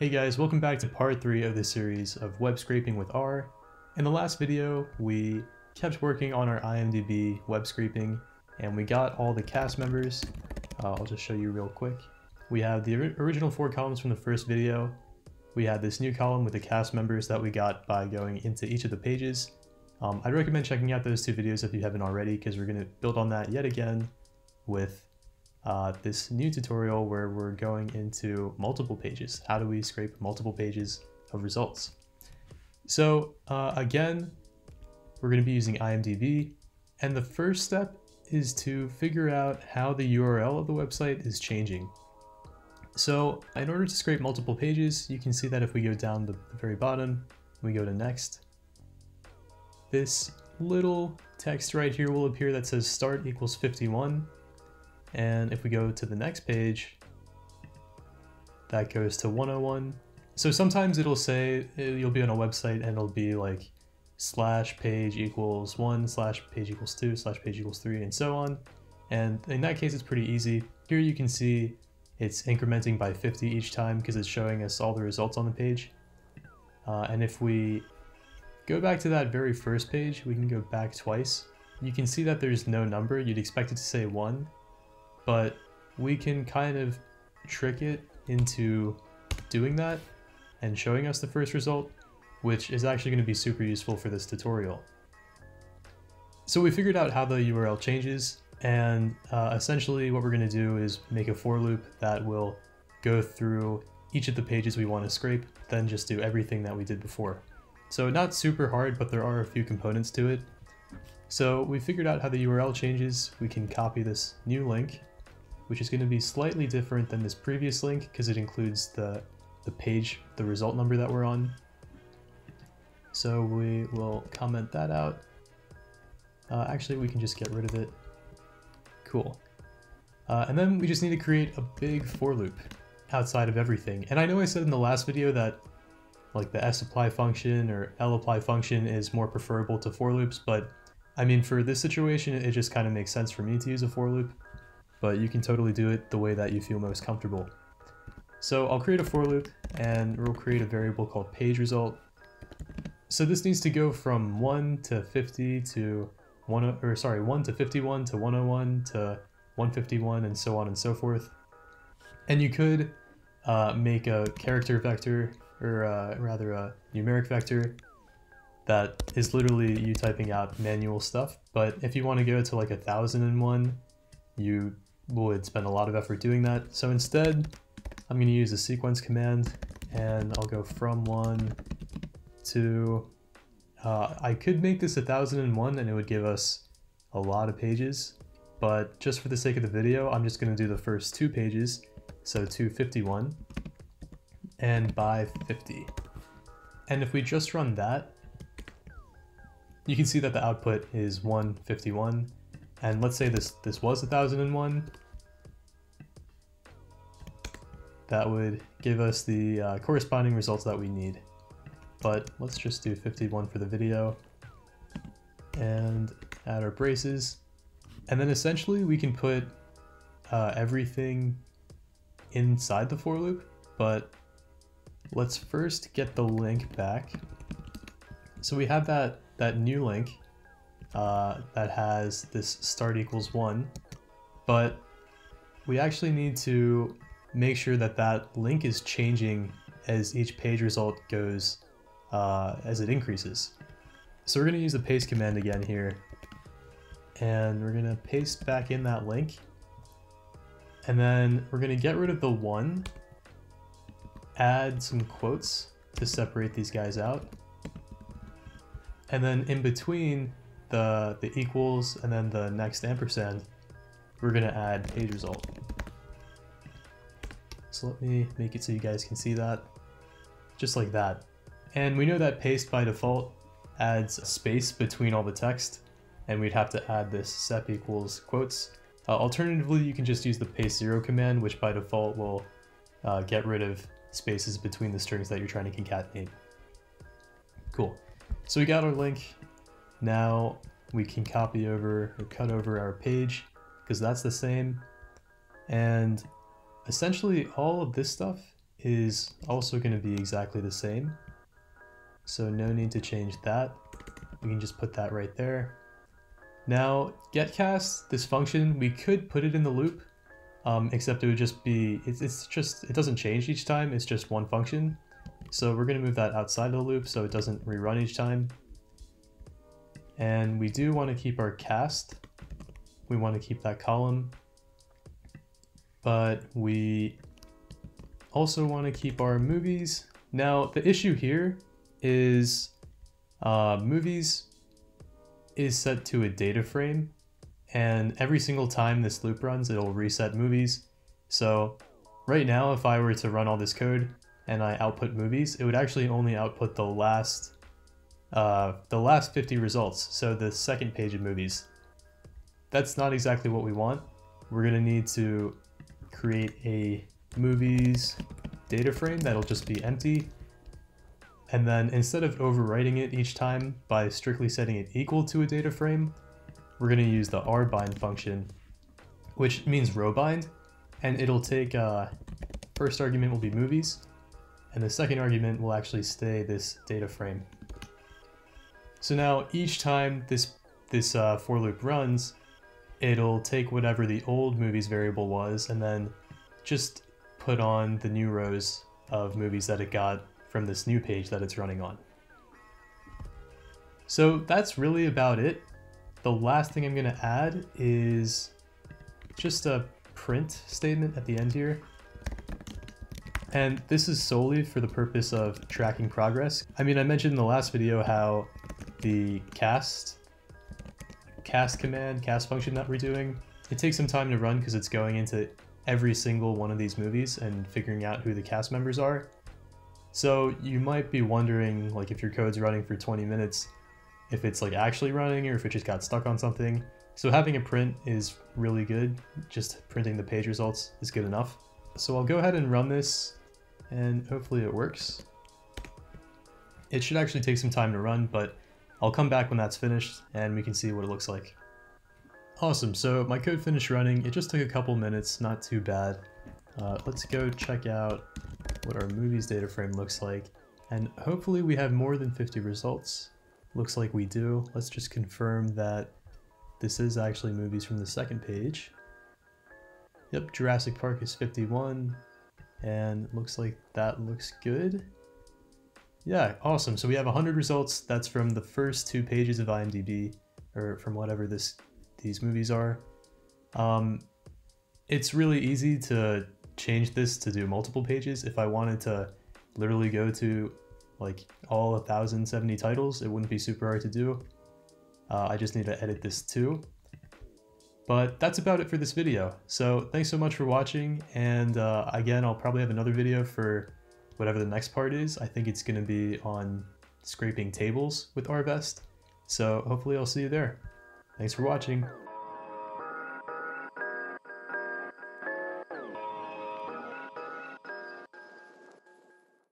Hey guys, welcome back to part 3 of the series of web scraping with R. In the last video, we kept working on our IMDb web scraping and we got all the cast members. I'll just show you real quick. We have the original 4 columns from the first video. We had this new column with the cast members that we got by going into each of the pages. I'd recommend checking out those 2 videos if you haven't already, because we're going to build on that yet again with this new tutorial where we're going into multiple pages. How do we scrape multiple pages of results? So again, we're going to be using IMDb, and the first step is to figure out how the URL of the website is changing. So in order to scrape multiple pages, you can see that if we go down the very bottom, we go to next, this little text right here will appear that says start equals 51. And if we go to the next page, that goes to 101. So sometimes it'll say, you'll be on a website and it'll be like /page = 1, /page = 2, /page = 3, and so on. And in that case, it's pretty easy. Here you can see it's incrementing by 50 each time because it's showing us all the results on the page. And if we go back to that very first page, we can go back twice. You can see that there's no number. You'd expect it to say 1. But we can kind of trick it into doing that and showing us the first result, which is actually going to be super useful for this tutorial. So we figured out how the URL changes, and essentially what we're going to do is make a for loop that will go through each of the pages we want to scrape, then just do everything that we did before. So not super hard, but there are a few components to it. So we figured out how the URL changes. We can copy this new link, which is going to be slightly different than this previous link because it includes the page, the result number that we're on. So we will comment that out. Actually, we can just get rid of it. Cool. And then we just need to create a big for loop outside of everything. And I know I said in the last video that like the sapply function or lapply function is more preferable to for loops, but I mean, for this situation, it just kind of makes sense for me to use a for loop, but you can totally do it the way that you feel most comfortable. So I'll create a for loop and we'll create a variable called page result. So this needs to go from 1 to 51 to 101 to 151 and so on and so forth. And you could make a character vector, or rather a numeric vector, that is literally you typing out manual stuff. But if you want to go to like 1001, you would spend a lot of effort doing that. So instead, I'm going to use a sequence command, and I'll go from 1 to, I could make this 1001 and it would give us a lot of pages, but just for the sake of the video, I'm just going to do the first 2 pages. So 251 and by 50. And if we just run that, you can see that the output is 151, and let's say this was 1001. That would give us the corresponding results that we need. But let's just do 51 for the video and add our braces. And then essentially we can put everything inside the for loop, but let's first get the link back. So we have that new link that has this start equals 1, but we actually need to make sure that that link is changing as each page result goes, as it increases. So we're going to use the paste command again here, and we're going to paste back in that link, and then we're going to get rid of the 1, add some quotes to separate these guys out. And then in between the equals and then the next ampersand, we're going to add page result. So let me make it so you guys can see that, just like that. And we know that paste by default adds a space between all the text, and we'd have to add this sep equals quotes. Alternatively, you can just use the paste0 command, which by default will get rid of spaces between the strings that you're trying to concatenate. Cool. So we got our link. Now we can copy over or cut over our page because that's the same. And essentially all of this stuff is also going to be exactly the same. So no need to change that. We can just put that right there. Now getCast, this function, we could put it in the loop, except it would just be, it doesn't change each time. It's just one function. So we're going to move that outside of the loop so it doesn't rerun each time. And we do want to keep our cast. We want to keep that column, but we also want to keep our movies. Now the issue here is movies is set to a data frame, and every single time this loop runs, it'll reset movies. So right now, if I were to run all this code and I output movies, it would actually only output the last 50 results. So the second page of movies. That's not exactly what we want. We're gonna need to create a movies data frame that'll just be empty. And then instead of overwriting it each time by strictly setting it equal to a data frame, we're gonna use the rbind function, which means rowbind, and it'll take, first argument will be movies, and the second argument will actually stay this data frame. So now each time this for loop runs, it'll take whatever the old movies variable was and then just put on the new rows of movies that it got from this new page that it's running on. So that's really about it. The last thing I'm gonna add is just a print statement at the end here. And this is solely for the purpose of tracking progress. I mean, I mentioned in the last video how the cast function that we're doing, it takes some time to run because it's going into every single one of these movies and figuring out who the cast members are. So you might be wondering, like, if your code's running for 20 minutes, if it's like actually running or if it just got stuck on something. So having a print is really good. Just printing the page results is good enough. So I'll go ahead and run this and hopefully it works. It should actually take some time to run, but I'll come back when that's finished and we can see what it looks like. Awesome, so my code finished running. It just took a couple minutes, not too bad. Let's go check out what our movies data frame looks like. And hopefully we have more than 50 results. Looks like we do. Let's just confirm that this is actually movies from the second page. Yep, Jurassic Park is 51. And looks like that looks good. Yeah, awesome. So we have 100 results. That's from the first two pages of IMDb, or from whatever these movies are. It's really easy to change this to do multiple pages. If I wanted to literally go to like all 1,070 titles, it wouldn't be super hard to do. I just need to edit this too. But that's about it for this video. So thanks so much for watching. And again, I'll probably have another video for whatever the next part is. I think it's gonna be on scraping tables with rvest. So hopefully I'll see you there. Thanks for watching.